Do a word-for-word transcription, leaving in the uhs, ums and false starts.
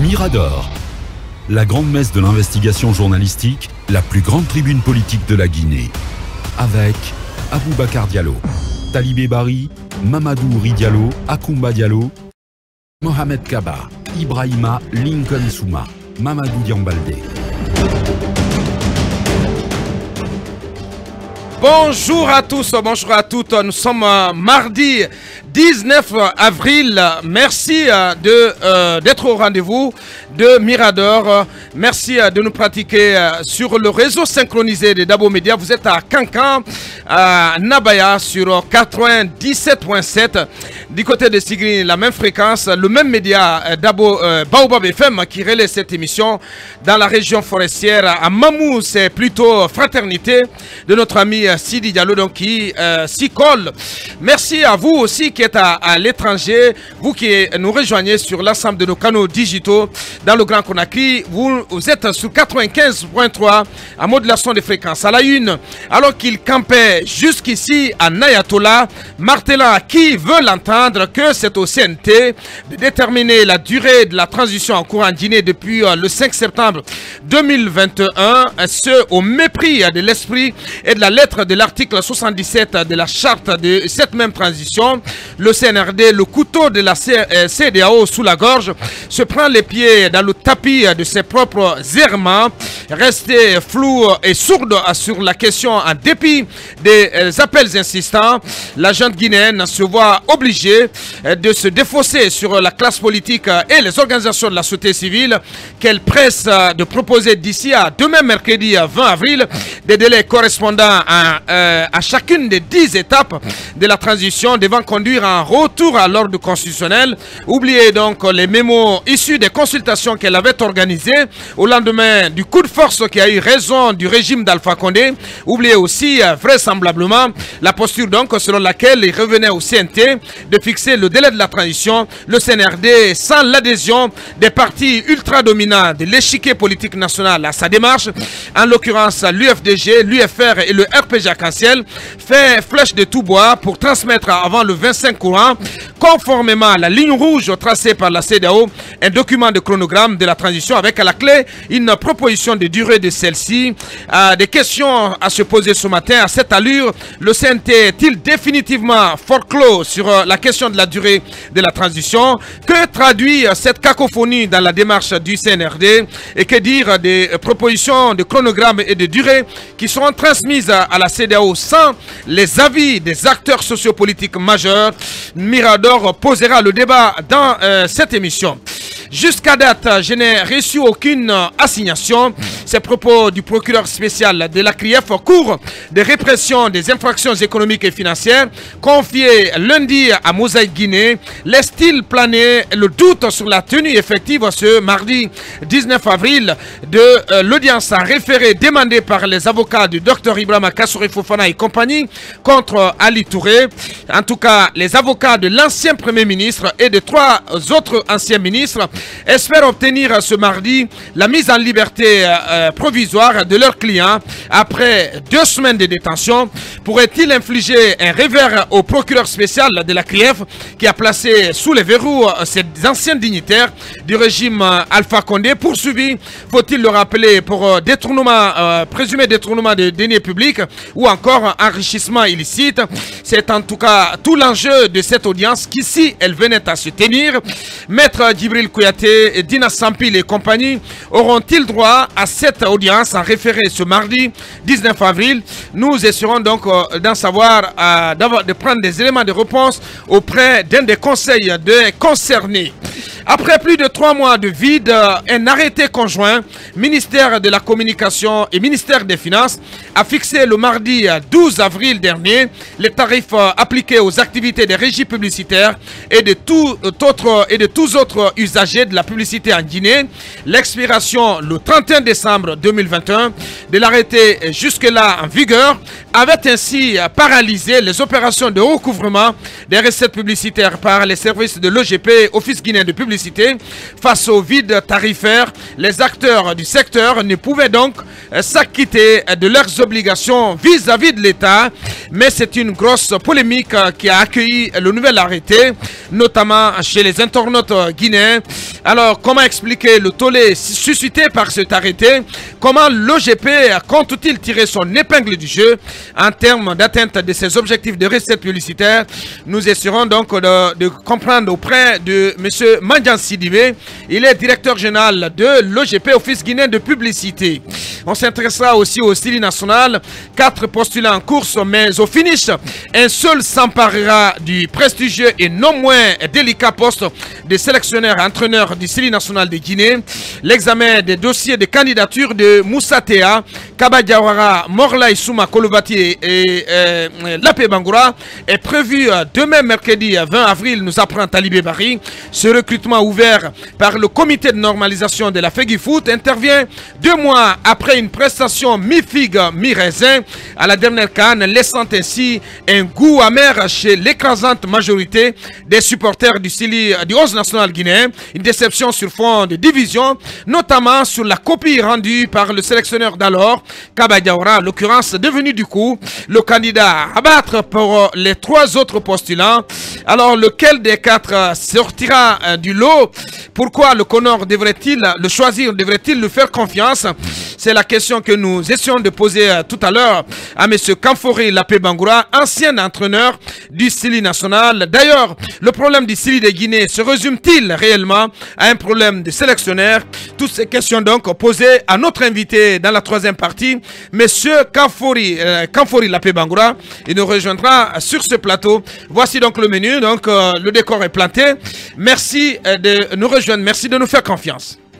Mirador, la grande messe de l'investigation journalistique, la plus grande tribune politique de la Guinée. Avec Aboubacar Diallo, Talibé Bari, Mamadou Ridiallo, Akoumba Diallo, Mohamed Kaba, Ibrahima Lincoln Souma, Mamadou Diambalde. Bonjour à tous, bonjour à toutes, nous sommes euh, mardi dix-neuf avril, merci euh, d'être euh, au rendez-vous de Mirador, merci euh, de nous pratiquer euh, sur le réseau synchronisé de Dabo Media. Vous êtes à Kankan, à Nabaya sur quatre-vingt-dix-sept point sept, du côté de Sigri, la même fréquence, le même média euh, Dabo, euh, Baobab F M qui relaie cette émission dans la région forestière. À Mamou, c'est plutôt Fraternité de notre ami Sidi Diallo, donc qui euh, s'y colle. Merci à vous aussi qui êtes à, à l'étranger, vous qui nous rejoignez sur l'ensemble de nos canaux digitaux dans le Grand Conakry. Vous, vous êtes sur quatre-vingt-quinze point trois en modulation des fréquences. À la une, alors qu'il campait jusqu'ici à Nayatollah, Martelant, qui veut l'entendre, que c'est au C N T de déterminer la durée de la transition en cours en Guinée depuis euh, le cinq septembre deux mille vingt et un, ce au mépris de l'esprit et de la lettre de l'article soixante-dix-sept de la charte de cette même transition. Le C N R D, le couteau de la C D A O sous la gorge, se prend les pieds dans le tapis de ses propres errements, resté flou et sourde sur la question en dépit des appels insistants. La junte guinéenne se voit obligée de se défausser sur la classe politique et les organisations de la société civile qu'elle presse de proposer d'ici à demain mercredi vingt avril des délais correspondant à, euh, à chacune des dix étapes de la transition devant conduire en retour à l'ordre constitutionnel. Oubliez donc les mémos issus des consultations qu'elle avait organisées au lendemain du coup de force qui a eu raison du régime d'Alpha Condé. Oubliez aussi euh, vraisemblablement la posture donc selon laquelle il revenait au C N T de fixer le délai de la transition. Le C N R D, sans l'adhésion des partis ultra-dominants de l'échiquier politique national à sa démarche, en l'occurrence l'U F D G, l'U F R et le R P G arc-en-ciel, fait flèche de tout bois pour transmettre avant le vingt-cinq courant, conformément à la ligne rouge tracée par la C D A O, un document de chronogramme de la transition avec à la clé une proposition de durée de celle-ci. Euh, des questions à se poser ce matin. À cette allure, le C N T est-il définitivement forclos sur euh, la question de la durée de la transition? Que traduit euh, cette cacophonie dans la démarche du C N R D? Et que dire euh, des euh, propositions de chronogramme et de durée qui seront transmises à, à la C D A O sans les avis des acteurs sociopolitiques majeurs? Mirador posera le débat dans euh, cette émission. Jusqu'à date, je n'ai reçu aucune assignation. Ces propos du procureur spécial de la CRIEF, cours de répression des infractions économiques et financières, confié lundi à Mosaïque Guinée, laisse-t-il planer le doute sur la tenue effective ce mardi dix-neuf avril de euh, l'audience à référé demandée par les avocats du docteur Ibrahima Kassouri Fofana et compagnie contre Ali Touré? En tout cas, les avocats de l'ancien Premier ministre et de trois autres anciens ministres espèrent obtenir ce mardi la mise en liberté euh, provisoire de leurs clients après deux semaines de détention. Pourrait-il infliger un revers au procureur spécial de la CRIEF qui a placé sous les verrous ces anciens dignitaires du régime euh, Alpha Condé, poursuivis, faut-il le rappeler, pour euh, détournement, euh, présumé détournement de deniers publics ou encore enrichissement illicite? C'est en tout cas tout l'enjeu de cette audience qu'ici elle venait à se tenir. Maître Djibril Kouyaté et Dina Sampil et compagnie auront-ils droit à cette audience en référé ce mardi dix-neuf avril? Nous essaierons donc euh, d'en savoir, euh, de prendre des éléments de réponse auprès d'un des conseils des concernés. Après plus de trois mois de vide, euh, un arrêté conjoint, ministère de la Communication et ministère des Finances, a fixé le mardi douze avril dernier les tarifs euh, appliqués aux activités des régies publicitaires et de tout euh, autre, et de tous autres usagers de la publicité en Guinée. L'expiration le trente et un décembre deux mille vingt et un de l'arrêté jusque-là en vigueur avait ainsi paralysé les opérations de recouvrement des recettes publicitaires par les services de l'O G P, Office Guinéen de Publicité. Face au vide tarifaire, les acteurs du secteur ne pouvaient donc s'acquitter de leurs obligations vis-à-vis de l'État. Mais c'est une grosse polémique qui a accueilli le nouvel arrêté, notamment chez les internautes guinéens. Alors, comment expliquer le tollé suscité par cet arrêté? Comment l'O G P compte-t-il tirer son épingle du jeu en termes d'atteinte de ses objectifs de recettes publicitaires? Nous essaierons donc de, de comprendre auprès de M. Mandian Sidibé. Il est directeur général de l'O G P, Office Guinéen de Publicité. On s'intéressera aussi au Syli national. Quatre postulants en course, mais au finish, un seul s'emparera du prestigieux et non moins délicat poste de sélectionneur-entraîneur du Syli national de Guinée. L'examen des dossiers de candidature de Moussa Théa, Kaba Diawara, Morlaï Souma Kolobati et, et, et Lappé-Bangoura est prévu demain mercredi vingt avril, nous apprend Talibé Bari. Ce recrutement ouvert par le comité de normalisation de la Fegifoot intervient deux mois après une prestation mi-figue, mi-raisin à la dernière canne, laissant ainsi un goût amer chez l'écrasante majorité des supporters du Syli, du onze national guinéen. Une déception sur fond de division, notamment sur la copie rendue par le sélectionneur d'alors, Kaba Diawara, en l'occurrence devenu du coup le candidat à battre pour les trois autres postulants. Alors lequel des quatre sortira du lot? Pourquoi le connard devrait-il le choisir? Devrait-il lui faire confiance? C'est la question que nous essayons de poser tout à l'heure à M. Kanfory Lappé-Bangoura, ancien entraîneur du Syli national. D'ailleurs, le problème du Syli de Guinée se résume-t-il réellement à un problème de sélectionneur? Toutes ces questions donc posées à notre invité dans la troisième partie, M. Kanfory, euh, Kanfory Lappé-Bangoura. Il nous rejoindra sur ce plateau. Voici donc le menu. Donc, euh, le décor est planté. Merci de nous rejoindre. Merci de nous faire confiance.